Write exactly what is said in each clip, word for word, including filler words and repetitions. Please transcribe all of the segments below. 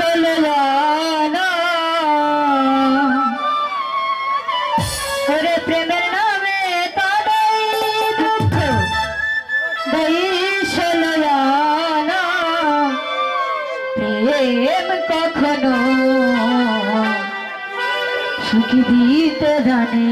झुलवाना अरे प्रेम नामे दुख दई झुलवाना प्रेम कखनो सुख दीते जाने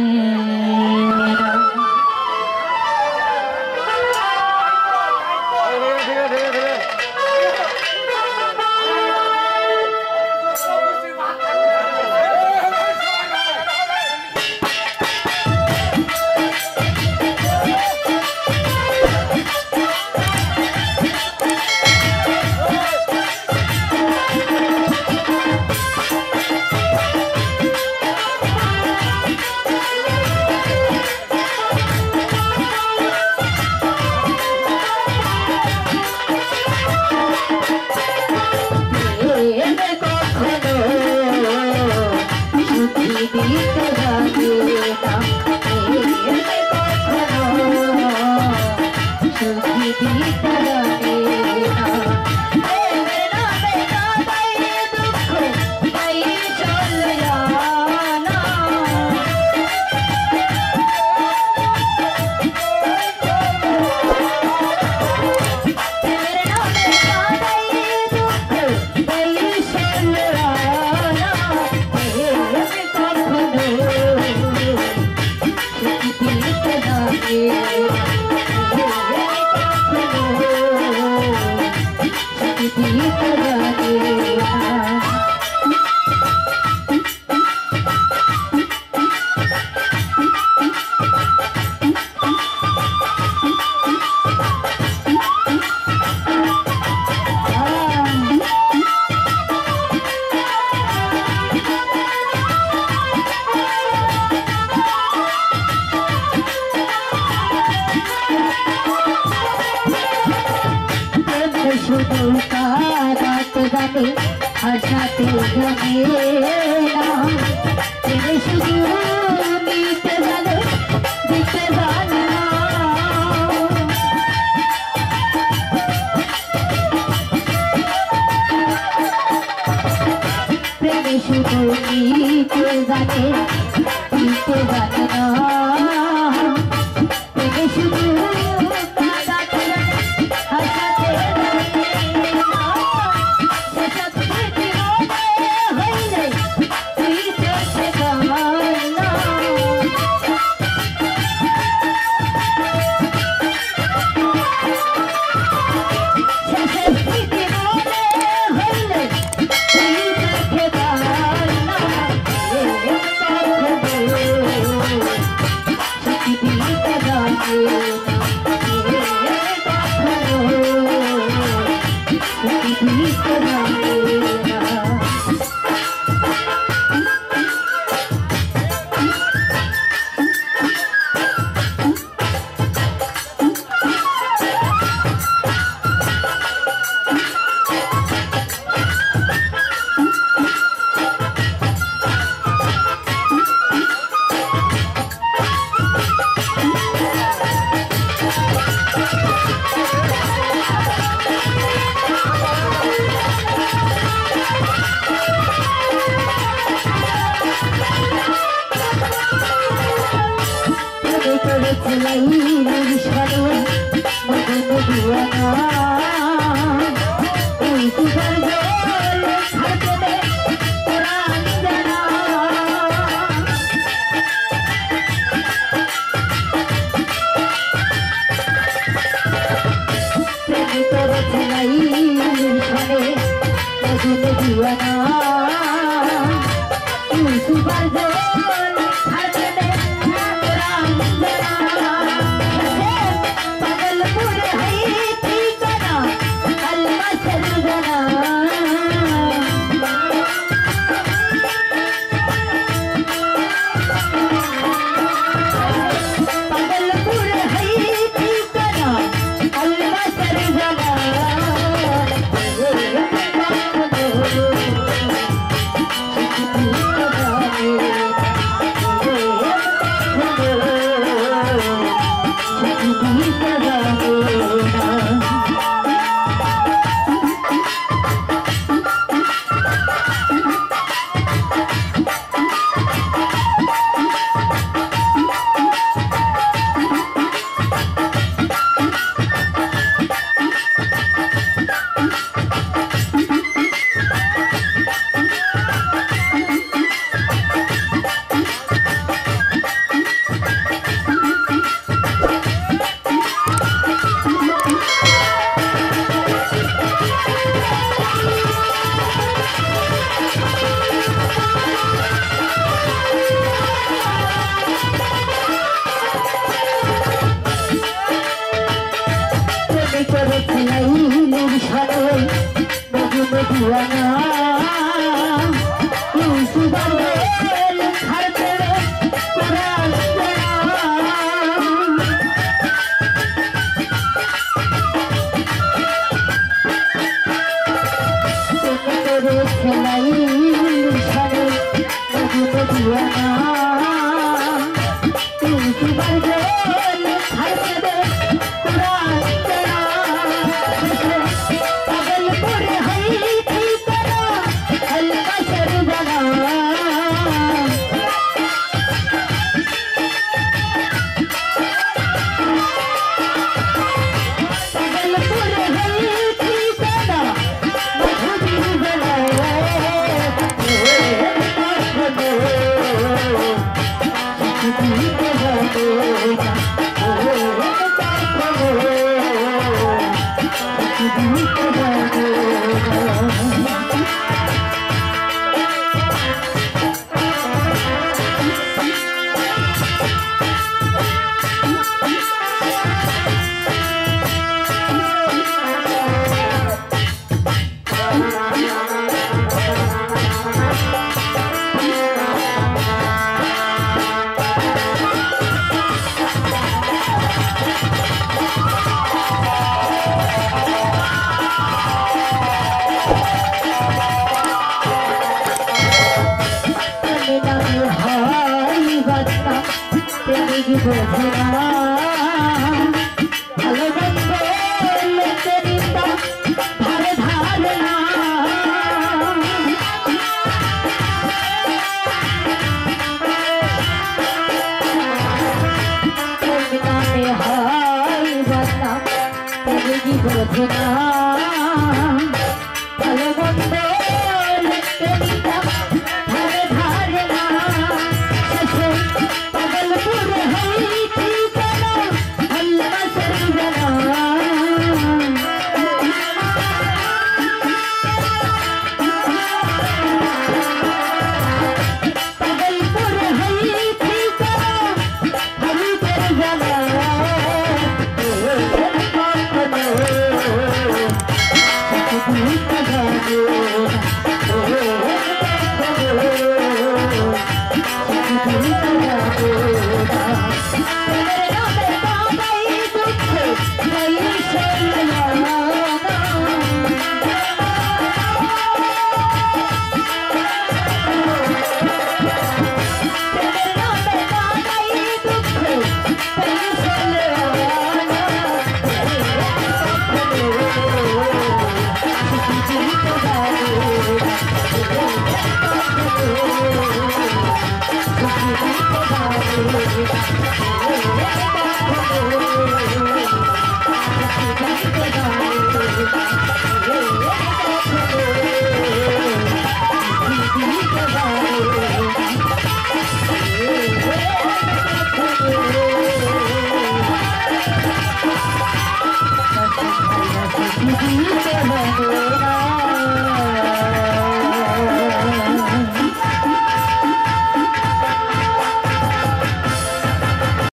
I'm